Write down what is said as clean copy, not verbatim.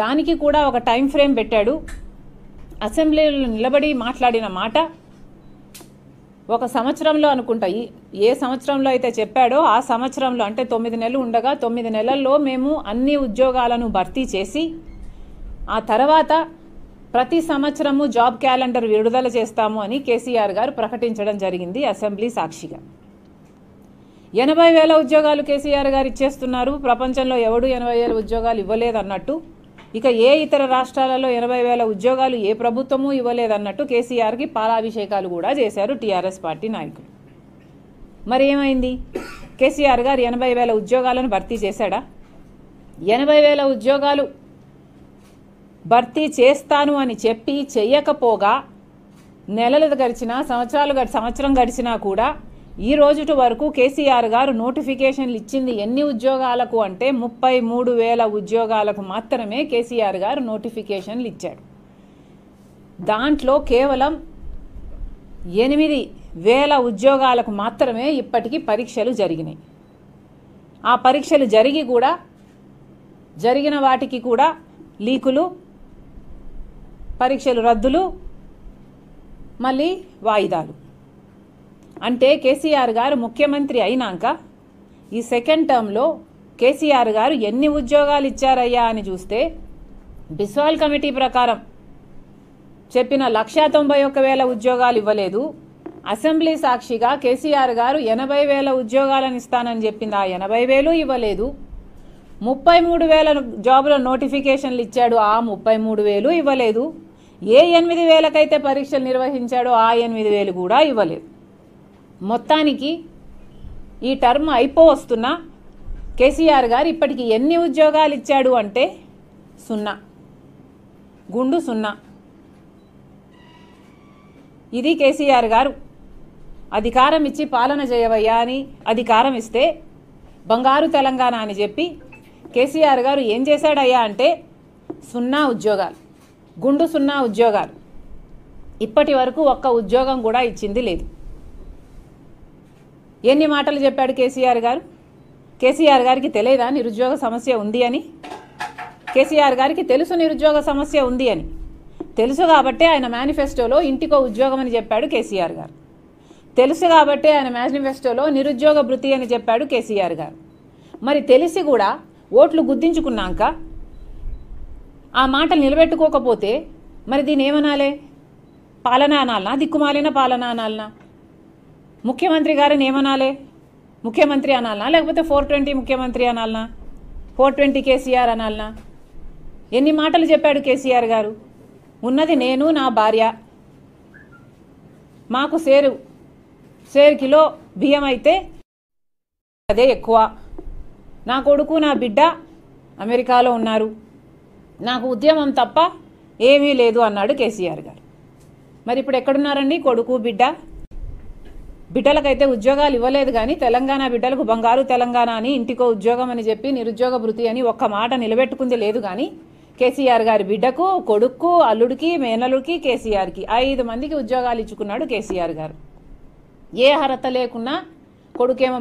దానికి కూడా ఒక టైం ఫ్రేమ్ పెట్టాడు. అసెంబ్లీలో నిలబడి మాట్లాడిన మాట ఒక సంవత్సరంలో అనుకుంటా, ఏ సంవత్సరంలో అయితే చెప్పాడో ఆ సంవత్సరంలో, అంటే 9 నెలలు ఉండగా 9 నెలల్లో మేము అన్ని ఉద్యోగాలను భర్తీ చేసి ఆ తర్వాత ప్రతి సంవత్సరము జాబ్ క్యాలెండర్ విడుదల చేస్తాము అని కేసీఆర్ గారు ప్రకటించడం జరిగింది అసెంబ్లీ సాక్షిగా. 80,000 ఉద్యోగాలు కేసీఆర్ గారు ఇచ్చేస్తున్నారు, ప్రపంచంలో ఎవడు 80,000 ఉద్యోగాలు ఇవ్వలేదన్నట్టు, ఇక ఏ ఇతర రాష్ట్రాలలో 80,000 ఉద్యోగాలు ఏ ప్రభుత్వము ఇవ్వలేదన్నట్టు కేసీఆర్కి పాలాభిషేకాలు కూడా చేశారు టీఆర్ఎస్ పార్టీ నాయకులు. మరి ఏమైంది? కేసీఆర్ గారు 80,000 ఉద్యోగాలను భర్తీ చేశాడా? 80,000 ఉద్యోగాలు భర్తీ చేస్తాను అని చెప్పి చెయ్యకపోగా నెలలు గడిచినా సంవత్సరం గడిచినా కూడా ఈ రోజు వరకు కేసీఆర్ గారు నోటిఫికేషన్లు ఇచ్చింది ఎన్ని ఉద్యోగాలకు అంటే 33,000 ఉద్యోగాలకు మాత్రమే కేసీఆర్ గారు నోటిఫికేషన్లు ఇచ్చాడు. దాంట్లో కేవలం 8,000 ఉద్యోగాలకు మాత్రమే ఇప్పటికీ పరీక్షలు జరిగినాయి. ఆ పరీక్షలు జరిగిన వాటికి కూడా లీకులు, పరీక్షలు రద్దులు, మళ్ళీ వాయిదాలు. అంటే కేసీఆర్ గారు ముఖ్యమంత్రి అయినాక ఈ సెకండ్ టర్మ్లో కేసీఆర్ గారు ఎన్ని ఉద్యోగాలు ఇచ్చారయ్యా అని చూస్తే బిస్వాల్ కమిటీ ప్రకారం చెప్పిన 191,000 ఉద్యోగాలు ఇవ్వలేదు. అసెంబ్లీ సాక్షిగా కేసీఆర్ గారు 80,000 ఉద్యోగాలను ఇస్తానని చెప్పింది, ఆ 80,000 ఇవ్వలేదు. 33,000 జాబ్ల నోటిఫికేషన్లు ఇచ్చాడు, ఆ 33,000 ఇవ్వలేదు. ఏ 8,000కైతే పరీక్షలు నిర్వహించాడో ఆ 8,000 కూడా ఇవ్వలేదు. మొత్తానికి ఈ టర్మ్ అయిపోవస్తున్న కేసీఆర్ గారు ఇప్పటికి ఎన్ని ఉద్యోగాలు ఇచ్చాడు అంటే 0, 0. ఇది కేసీఆర్ గారు అధికారం ఇచ్చి పాలన చేయవయ్యా అని అధికారం ఇస్తే బంగారు తెలంగాణ అని చెప్పి కేసీఆర్ గారు ఏం చేశాడయ్యా అంటే 0 ఉద్యోగాలు, 0 ఉద్యోగాలు. ఇప్పటి వరకు ఒక్క ఉద్యోగం కూడా ఇచ్చింది లేదు. ఎన్ని మాటలు చెప్పాడు కేసీఆర్ గారు? కేసీఆర్ గారికి తెలియదా నిరుద్యోగ సమస్య ఉంది అని? కేసీఆర్ గారికి తెలుసు నిరుద్యోగ సమస్య ఉంది అని. తెలుసు కాబట్టే ఆయన మేనిఫెస్టోలో ఇంటికో ఉద్యోగం అని చెప్పాడు కేసీఆర్ గారు. తెలుసు కాబట్టే ఆయన మేనిఫెస్టోలో నిరుద్యోగ భృతి అని చెప్పాడు కేసీఆర్ గారు. మరి తెలిసి కూడా ఓట్లు గుర్తించుకున్నాక ఆ మాటలు నిలబెట్టుకోకపోతే మరి దీని ఏమనాలే? పాలన అనాలనా? దిక్కుమాలిన పాలన అనాలనా? ముఖ్యమంత్రి గారిని ఏమనాలే? ముఖ్యమంత్రి అనాలనా, లేకపోతే 420 ముఖ్యమంత్రి అనాలనా, 420 కేసీఆర్ అనాలనా? ఎన్ని మాటలు చెప్పాడు కేసీఆర్ గారు? ఉన్నది నేను, నా భార్య, మాకు సేరు కిలో బియ్యం అయితే అదే ఎక్కువ, నా కొడుకు నా బిడ్డ అమెరికాలో ఉన్నారు, నాకు ఉద్యమం తప్ప ఏమీ లేదు అన్నాడు కేసీఆర్ గారు. మరి ఇప్పుడు ఎక్కడున్నారండి కొడుకు బిడ్డ? బిడ్డలకైతే ఉద్యోగాలు ఇవ్వలేదు కానీ తెలంగాణ బిడ్డలకు బంగారు తెలంగాణ అని, ఇంటికో ఉద్యోగం అని చెప్పి నిరుద్యోగ భృతి అని ఒక్క మాట నిలబెట్టుకుంది లేదు. కానీ కేసీఆర్ గారి బిడ్డకు, కొడుక్కు, అల్లుడికి, మేనలుడికి, కేసీఆర్కి 5 మందికి ఉద్యోగాలు ఇచ్చుకున్నాడు కేసీఆర్ గారు. ఏ అర్హత లేకున్నా కొడుకేమో